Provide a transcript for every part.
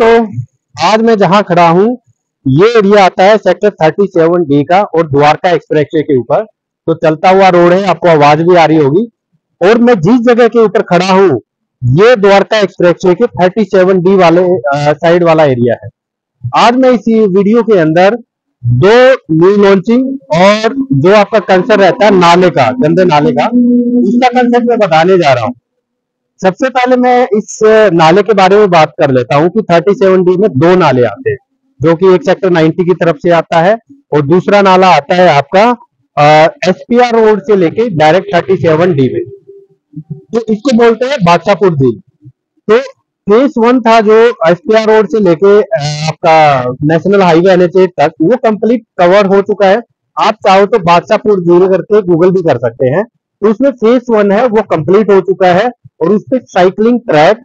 दोस्तों, आज मैं जहां खड़ा हूं ये एरिया आता है सेक्टर 37D का और द्वारका एक्सप्रेसवे के ऊपर। तो चलता हुआ रोड है, आपको आवाज भी आ रही होगी। और मैं जिस जगह के ऊपर खड़ा हूं ये द्वारका एक्सप्रेसवे के 37D वाले साइड वाला एरिया है। आज मैं इस वीडियो के अंदर दो न्यू लॉन्चिंग और जो आपका कंसर्न रहता है नाले का, गंदे नाले का, उसका कंसेप्ट मैं बताने जा रहा हूँ। सबसे पहले मैं इस नाले के बारे में बात कर लेता हूँ कि 37D में दो नाले आते हैं, जो कि एक सेक्टर 90 की तरफ से आता है और दूसरा नाला आता है आपका SPR रोड से लेके डायरेक्ट 37D में। तो इसको बोलते हैं बादशाह फुट धील। तो फेज 1 था जो SPR रोड से लेके आपका नेशनल हाईवे NH तक, वो कंप्लीट कवर हो चुका है। आप चाहो तो बादशाह फुट धील करके गूगल भी कर सकते हैं। तो उसमें फेज 1 है वो कंप्लीट हो चुका है और उस पर साइकिलिंग ट्रैक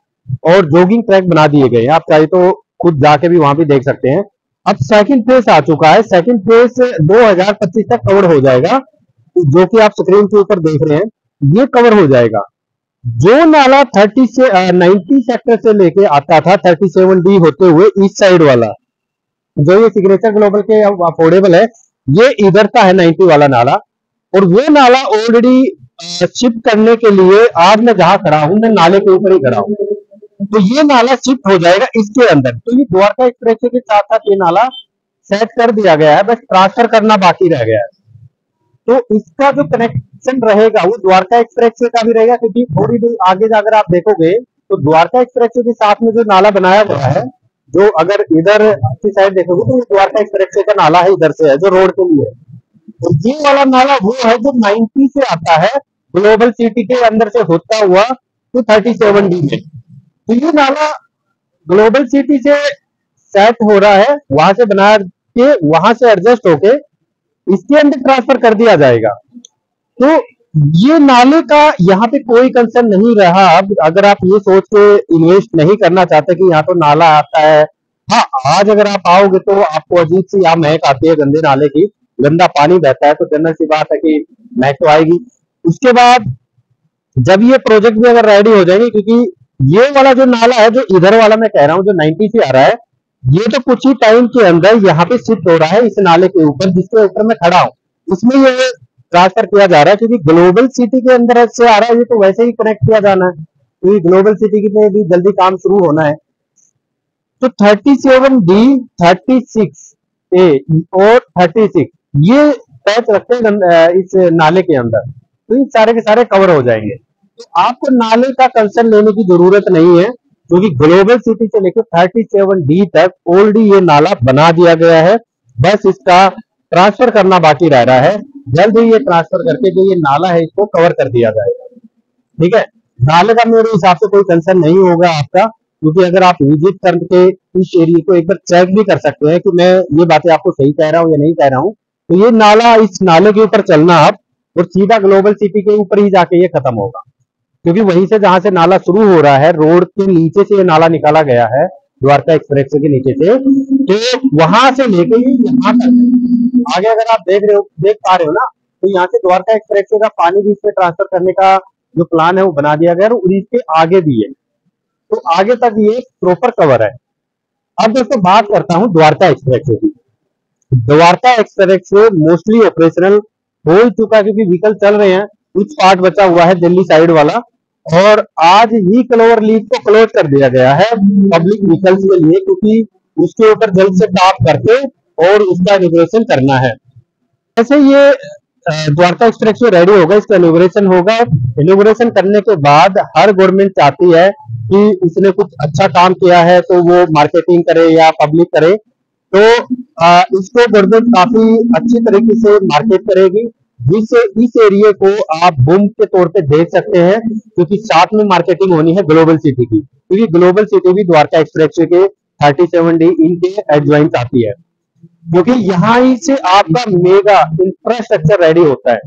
और जॉगिंग ट्रैक बना दिए गए हैं। आप चाहे तो खुद जाके भी वहां भी देख सकते हैं। अब सेकंड फेज आ चुका है। सेकंड फेज 2025 तक कवर हो जाएगा, जो कि आप स्क्रीन के ऊपर देख रहे हैं, ये कवर हो जाएगा। जो नाला 90 सेक्टर से लेके आता था 37D होते हुए ईस्ट साइड वाला, जो ये सिग्नेचर ग्लोबल के अफोर्डेबल है, ये इधर का है 90 वाला नाला। और वो नाला ऑलरेडी शिफ्ट करने के लिए आज मैं जहां खड़ा हूं मैं नाले के ऊपर ही खड़ा हूँ। तो ये नाला शिफ्ट हो जाएगा इसके अंदर। तो ये द्वारका एक्सप्रेसवे के साथ साथ ये नाला सेट कर दिया गया है, बस ट्रांसफर करना बाकी रह गया है। तो इसका जो कनेक्शन रहेगा वो द्वारका एक्सप्रेसवे का भी रहेगा, क्योंकि थोड़ी दूर आगे जाकर आप देखोगे तो द्वारका एक्सप्रेसवे के साथ में जो नाला बनाया हुआ है, जो अगर इधर की साइड देखोगे तो द्वारका एक्सप्रेसवे का नाला है, इधर से है जो रोड के लिए। तो ये वाला नाला वो है जो 90 से आता है ग्लोबल सिटी के अंदर से होता हुआ तो 37D में। तो ये नाला ग्लोबल सिटी से सेट हो रहा है, वहां से बना के वहां से एडजस्ट होके इसके अंदर ट्रांसफर कर दिया जाएगा। तो ये नाले का यहाँ पे कोई कंसर्न नहीं रहा। अगर आप ये सोच के इन्वेस्ट नहीं करना चाहते कि यहाँ तो नाला आता है, हाँ, आज अगर आप आओगे तो आपको अजीब सी यहाँ महक आती है गंदे नाले की, गंदा पानी बहता है, तो जनरल सी बात है कि महक तो आएगी। उसके बाद जब ये प्रोजेक्ट भी अगर रेडी हो जाएंगे, क्योंकि ये वाला जो नाला है जो इधर वाला मैं कह रहा हूं जो 90 से आ रहा है, ये तो कुछ ही टाइम के अंदर यहाँ पे शिफ्ट हो रहा है इस नाले के ऊपर जिसके ऊपर मैं खड़ा हूँ, इसमें ये ट्रांसफर किया जा रहा है। क्योंकि ग्लोबल सिटी के अंदर से आ रहा है ये, तो वैसे ही कनेक्ट किया जाना है, क्योंकि तो ग्लोबल सिटी में भी जल्दी काम शुरू होना है। तो 37D, 36A और 36 ये पैच रखते हैं इस नाले के अंदर। तो ये सारे के सारे कवर हो जाएंगे। तो आपको नाले का कंसर्न लेने की जरूरत नहीं है, क्योंकि ग्लोबल सिटी से लेकर 37D तक ऑलरेडी ये नाला बना दिया गया है, बस इसका ट्रांसफर करना बाकी रह रहा है। जल्द ही ये ट्रांसफर करके जो ये नाला है इसको कवर कर दिया जाएगा। ठीक है, नाले का मेरे हिसाब से कोई कंसर्न नहीं होगा आपका, क्योंकि अगर आप विजिट करके इस एरिया को एक बार चेक भी कर सकते हैं कि मैं ये बातें आपको सही कह रहा हूँ या नहीं कह रहा हूँ। तो ये नाला, इस नाले के ऊपर चलना आप और सीधा ग्लोबल सिटी के ऊपर ही जाके ये खत्म होगा, क्योंकि वहीं से जहां से नाला शुरू हो रहा है रोड के नीचे से ये नाला निकाला गया है द्वारका एक्सप्रेसवे के नीचे से, तो वहां से लेके यहाँ तक आगे अगर आप देख पा रहे हो ना, तो यहाँ से द्वारका एक्सप्रेसवे का पानी भी इसमें ट्रांसफर करने का जो प्लान है वो बना दिया गया है और इसके आगे भी है। तो आगे तक ये प्रॉपर कवर है। अब दोस्तों बात करता हूँ द्वारका एक्सप्रेसवे की। द्वारका एक्सप्रेसवे मोस्टली ऑपरेशनल हो चुका, क्योंकि व्हीकल चल रहे हैं, कुछ पार्ट बचा हुआ है दिल्ली साइड वाला, और आज ही क्लोवर लीफ को क्लोज कर दिया गया है पब्लिक व्हीकल्स के लिए, क्योंकि उसके ऊपर जल्द से काम करके और उसका इनॉग्रेशन करना है। ऐसे ये द्वारका एक्सप्रेसवे रेडी होगा, इसका इनॉग्रेशन होगा। इनॉग्रेशन करने के बाद हर गवर्नमेंट चाहती है कि उसने कुछ अच्छा काम किया है तो वो मार्केटिंग करे या पब्लिक करे। तो इसको गवर्नमेंट काफी अच्छी तरीके से मार्केट करेगी, जिससे इस एरिया को आप बूम के तौर पे देख सकते हैं, क्योंकि साथ में मार्केटिंग होनी है ग्लोबल सिटी की, क्योंकि ग्लोबल सिटी भी द्वारका एक्सप्रेसवे के 37D इनके एडजॉइंट आती है, क्योंकि यहाँ ही से आपका मेगा इंफ्रास्ट्रक्चर रेडी होता है।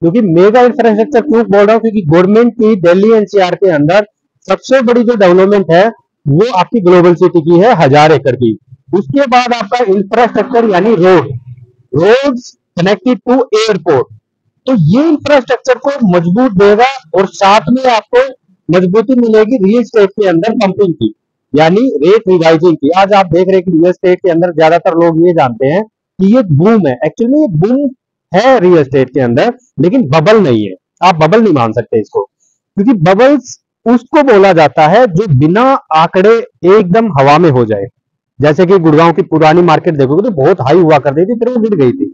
क्योंकि मेगा इंफ्रास्ट्रक्चर क्यों बोल रहा हूँ, क्योंकि गवर्नमेंट की दिल्ली NCR के अंदर सबसे बड़ी जो डेवलपमेंट है वो आपकी ग्लोबल सिटी की है 1000 एकड़ की। उसके बाद आपका इंफ्रास्ट्रक्चर यानी रोड कनेक्टेड टू एयरपोर्ट, तो ये इंफ्रास्ट्रक्चर को मजबूत देगा और साथ में आपको मजबूती मिलेगी रियल स्टेट के अंदर पंपिंग की। यानी रेट रिवाइजिंग की। आज आप देख रहे हैं कि रियल एस्टेट के अंदर ज्यादातर लोग ये जानते हैं कि ये बूम है, एक्चुअली ये बूम है रियल एस्टेट के अंदर, लेकिन बबल नहीं है। आप बबल नहीं मान सकते इसको, क्योंकि बबल्स उसको बोला जाता है जो बिना आंकड़े एकदम हवा में हो जाए। जैसे कि गुड़गांव की पुरानी मार्केट देखोगे तो बहुत हाई हुआ करती थी, फिर वो गिर गई थी।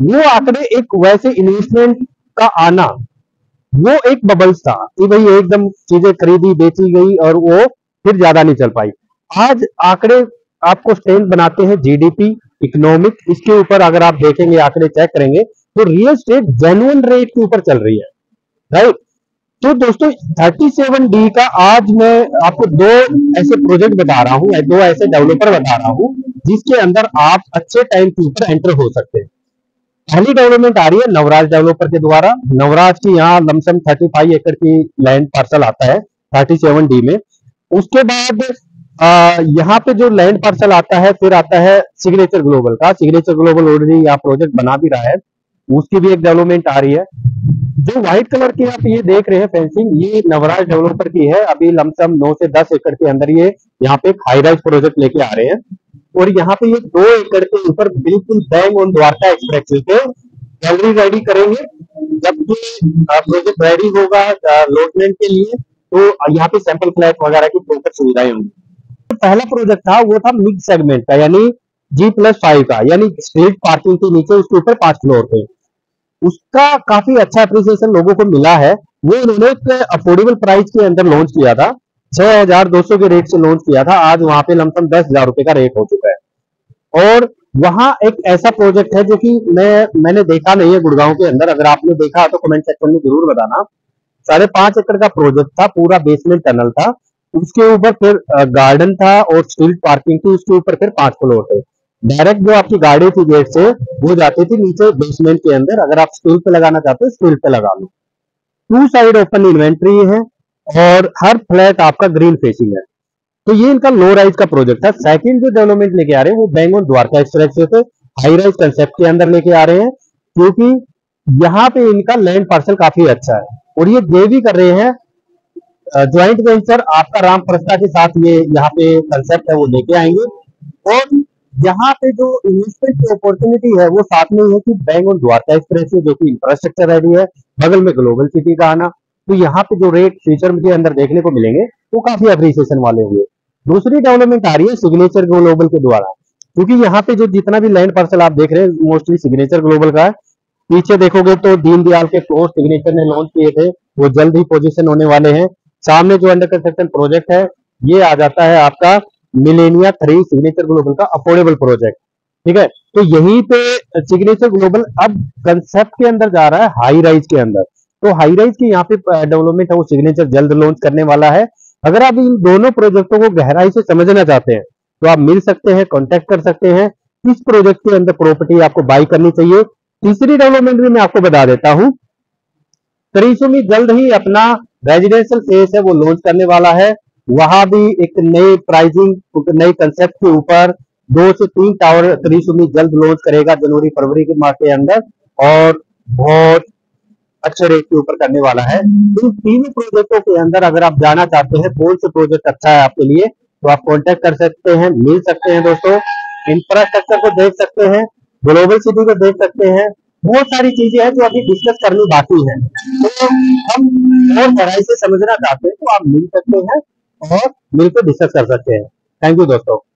वो आंकड़े एक वैसे इन्वेस्टमेंट का आना, वो एक बबल्स था कि भाई एकदम चीजें खरीदी बेची गई और वो फिर ज्यादा नहीं चल पाई। आज आंकड़े आपको स्टैंड बनाते हैं जीडीपी, इकोनॉमिक, इसके ऊपर अगर आप देखेंगे आंकड़े चेक करेंगे तो रियल स्टेट जेन्युइन रेट के ऊपर चल रही है, राइट। तो दोस्तों 37D का आज मैं आपको दो ऐसे प्रोजेक्ट बता रहा हूँ, दो ऐसे डेवलपर बता रहा हूँ जिसके अंदर आप अच्छे टाइम के ऊपर एंटर हो सकते हैं। पहली डेवलपमेंट आ रही है नवराज डेवलपर के द्वारा। नवराज की यहाँ लमसम 35 एकड़ की लैंड पार्सल आता है 37D में। उसके बाद यहाँ पे जो लैंड पार्सल आता है फिर आता है सिग्नेचर ग्लोबल का। सिग्नेचर ग्लोबल ऑलरेडी यहाँ प्रोजेक्ट बना भी रहा है, उसकी भी एक डेवलपमेंट आ रही है। जो व्हाइट कलर की आप ये देख रहे हैं फेंसिंग, ये नवराज डेवलपर की है। अभी लमसम 9 से 10 एकड़ के अंदर ये यहाँ पे हाई राइज प्रोजेक्ट लेके आ रहे हैं। और यहाँ पे ये 2 एकड़ के ऊपर बिल्कुल बैंग ऑन द्वारका एक्सप्रेसवे पे गैलरी रेडी करेंगे। जब प्रोजेक्ट रेडी होगा अलॉटमेंट के लिए तो यहाँ पे सैंपल फ्लैट वगैरह की प्रोजेक्ट सुविधाएं होंगी। तो पहला प्रोजेक्ट था वो था मिड सेगमेंट का, यानी G+5 का, यानी स्ट्रीट पार्किंग के नीचे उसके ऊपर 5 फ्लोर पे। उसका काफी अच्छा अप्रिसिएशन लोगों को मिला है। वो इन्होंने एक अफोर्डेबल प्राइस के अंदर लॉन्च किया था, 6200 के रेट से लॉन्च किया था। आज वहां पे लमसम 10,000 रुपए का रेट हो चुका है। और वहां एक ऐसा प्रोजेक्ट है जो कि मैंने देखा नहीं है गुड़गांव के अंदर, अगर आपने देखा तो कमेंट सेक्शन में जरूर बताना। 5.5 एकड़ का प्रोजेक्ट था, पूरा बेसमेंट टनल था, उसके ऊपर फिर गार्डन था और स्ट्रीट पार्किंग थी, उसके ऊपर फिर 5 फ्लोर थे। डायरेक्ट जो आपकी गाड़ी थी गेट से वो जाती थी नीचे बेसमेंट के अंदर। अगर आप स्टील पे लगाना चाहते हो स्टील पे लगा लो। 2 साइड ओपन इन्वेंट्री है और हर फ्लैट आपका ग्रीन फेसिंग है। तो ये इनका लो राइज का प्रोजेक्ट था। सेकंड जो डेवलपमेंट लेके आ रहे हैं वो बैंग ऑन द्वारका एक्सप्रेसवे पे हाई राइज कंसेप्ट के अंदर लेके आ रहे हैं, क्योंकि यहाँ पे इनका लैंड पार्सल काफी अच्छा है। और ये देवी कर रहे हैं ज्वाइंट वेंचर आपका राम प्रस्ता के साथ, ये यहाँ पे कंसेप्ट है वो लेके आएंगे। और यहाँ पे जो इन्वेस्टमेंट की अपॉर्चुनिटी है वो साथ में है कि बैंक और द्वारका एक्सप्रेस जो कि इंफ्रास्ट्रक्चर रेडी है, बगल में ग्लोबल सिटी का आना, तो यहाँ पे जो रेट फ्यूचर के अंदर देखने को मिलेंगे वो काफी अप्रिसिएशन वाले हुए। दूसरी डेवलपमेंट आ रही है सिग्नेचर ग्लोबल के द्वारा, क्योंकि यहाँ पे जो जितना भी लैंड पार्सल आप देख रहे हैं मोस्टली सिग्नेचर ग्लोबल का है। पीछे देखोगे तो दीनदयाल के फ्लोर सिग्नेचर ने लॉन्च किए थे, वो जल्द ही पोजिशन होने वाले हैं। सामने जो अंडर कंस्ट्रक्शन प्रोजेक्ट है ये आ जाता है आपका मिलेनिया 3 सिग्नेचर ग्लोबल का अफोर्डेबल प्रोजेक्ट, ठीक है। तो यहीं पे सिग्नेचर ग्लोबल अब कंसेप्ट के अंदर जा रहा है हाई राइज के अंदर। तो हाई राइज की यहाँ पे डेवलपमेंट है वो सिग्नेचर जल्द लॉन्च करने वाला है। अगर आप इन दोनों प्रोजेक्टों को गहराई से समझना चाहते हैं तो आप मिल सकते हैं, कॉन्टेक्ट कर सकते हैं। इस प्रोजेक्ट के अंदर प्रॉपर्टी आपको बाई करनी चाहिए। तीसरी डेवलपमेंट भी मैं आपको बता देता हूँ, क्रिसुमी जल्द ही अपना रेजिडेंशियल फेज है वो लॉन्च करने वाला है। वहां भी एक नई प्राइसिंग, नए कंसेप्ट के ऊपर 2 से 3 टावर क्रिसुमी जल्द लॉन्च करेगा जनवरी फरवरी के माह के अंदर, और बहुत अच्छे रेट के ऊपर करने वाला है। इन तीनों प्रोजेक्टों के अंदर अगर आप जाना चाहते हैं कौन सा प्रोजेक्ट अच्छा है आपके लिए तो आप कांटेक्ट कर सकते हैं, मिल सकते हैं। दोस्तों इंफ्रास्ट्रक्चर को देख सकते हैं, ग्लोबल सिटी को देख सकते हैं, बहुत सारी चीजें हैं जो अभी डिस्कस करनी बाकी है। तो हम और गहराई से समझना चाहते हैं तो आप मिल सकते हैं और मिलकर डिस्कस कर सकते हैं। थैंक यू दोस्तों।